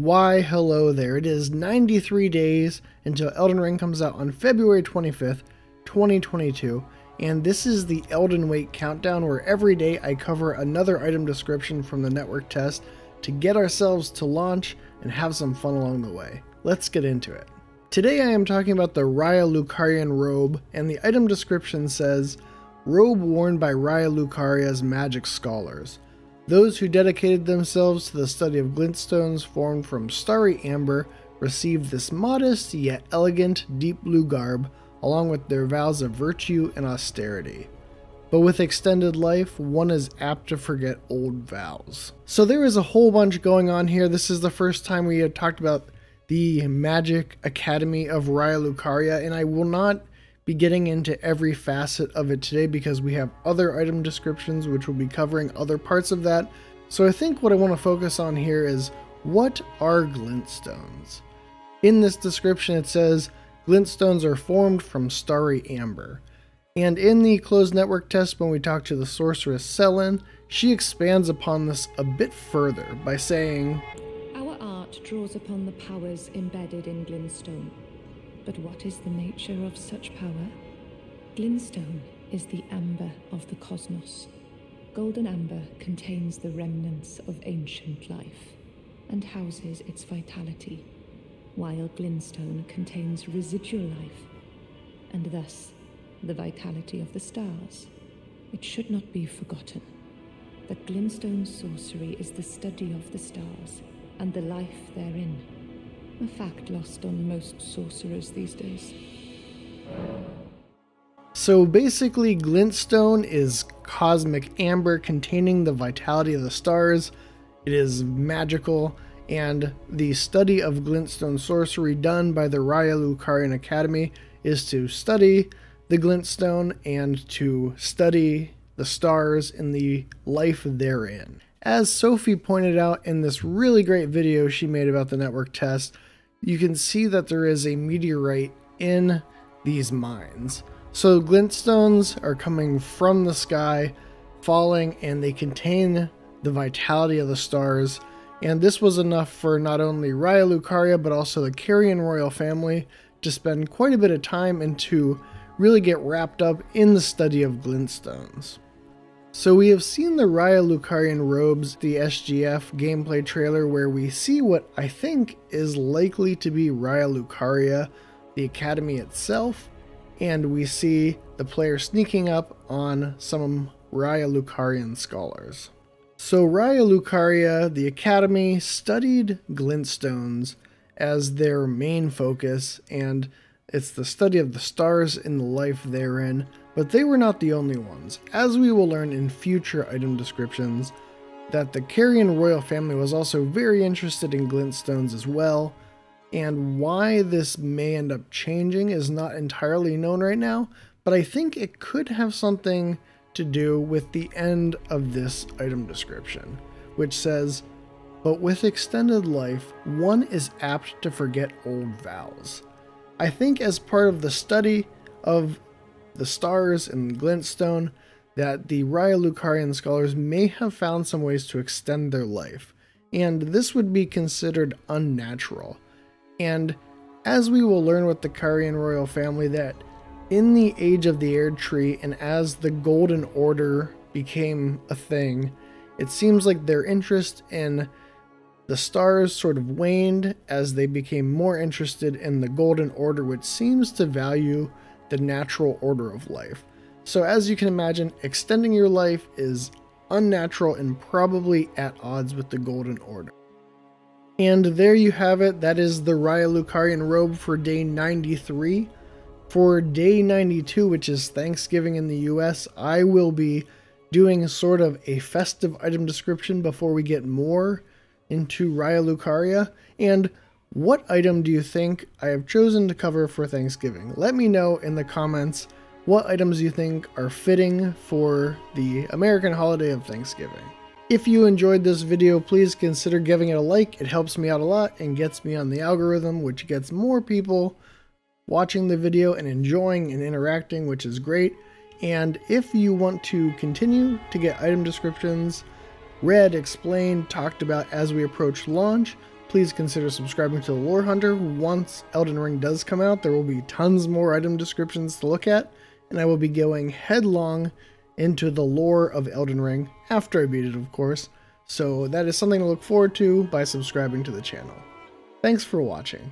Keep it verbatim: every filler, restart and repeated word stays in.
Why, hello there. It is ninety-three days until Elden Ring comes out on February twenty-fifth, twenty twenty-two, and this is the Elden Wake Countdown, where every day I cover another item description from the network test to get ourselves to launch and have some fun along the way. Let's get into it. Today I am talking about the Raya Lucarian Robe, and the item description says, "Robe worn by Raya Lucaria's magic scholars. Those who dedicated themselves to the study of glintstones formed from starry amber received this modest yet elegant deep blue garb along with their vows of virtue and austerity. But with extended life, one is apt to forget old vows." So there is a whole bunch going on here. This is the first time we have talked about the Magic Academy of Raya Lucaria, and I will not be getting into every facet of it today because we have other item descriptions which will be covering other parts of that. So I think what I want to focus on here is, what are glintstones? In this description it says, "Glintstones are formed from starry amber." And in the closed network test, when we talk to the sorceress Selen, she expands upon this a bit further by saying, "Our art draws upon the powers embedded in glintstone. But what is the nature of such power? Glintstone is the amber of the cosmos. Golden amber contains the remnants of ancient life and houses its vitality, while glintstone contains residual life, and thus the vitality of the stars. It should not be forgotten that glintstone's sorcery is the study of the stars and the life therein. A fact lost on most sorcerers these days." So basically, glintstone is cosmic amber containing the vitality of the stars. It is magical, and the study of glintstone sorcery done by the Raya Lucarian Academy is to study the glintstone and to study the stars and the life therein. As Sophie pointed out in this really great video she made about the network test, you can see that there is a meteorite in these mines. So glintstones are coming from the sky, falling, and they contain the vitality of the stars. And this was enough for not only Raya Lucaria, but also the Carian royal family to spend quite a bit of time and to really get wrapped up in the study of glintstones. So we have seen the Raya Lucarian Robes, the S G F gameplay trailer, where we see what I think is likely to be Raya Lucaria, the academy itself, and we see the player sneaking up on some Raya Lucarian scholars. So Raya Lucaria, the academy, studied glintstones as their main focus, and it's the study of the stars and the life therein. But they were not the only ones, as we will learn in future item descriptions, that the Carian royal family was also very interested in glintstones as well, and why this may end up changing is not entirely known right now, but I think it could have something to do with the end of this item description, which says, "But with extended life, one is apt to forget old vows." I think as part of the study of the stars and glintstone, that the Raya Lucarian scholars may have found some ways to extend their life, and this would be considered unnatural. And as we will learn with the Carian royal family, that in the age of the Air Tree and as the Golden Order became a thing, it seems like their interest in the stars sort of waned as they became more interested in the Golden Order, which seems to value the natural order of life. So as you can imagine, extending your life is unnatural and probably at odds with the Golden Order. And there you have it. That is the Raya Lucarian Robe for day ninety-three. For day ninety-two, which is Thanksgiving in the U S, I will be doing sort of a festive item description before we get more into Raya Lucaria. And what item do you think I have chosen to cover for Thanksgiving? Let me know in the comments what items you think are fitting for the American holiday of Thanksgiving. If you enjoyed this video, please consider giving it a like. It helps me out a lot and gets me on the algorithm, which gets more people watching the video and enjoying and interacting, which is great. And if you want to continue to get item descriptions read, explained, talked about as we approach launch, please consider subscribing to The Lore Hunter. Once Elden Ring does come out, there will be tons more item descriptions to look at, and I will be going headlong into the lore of Elden Ring, after I beat it, of course, so that is something to look forward to by subscribing to the channel. Thanks for watching.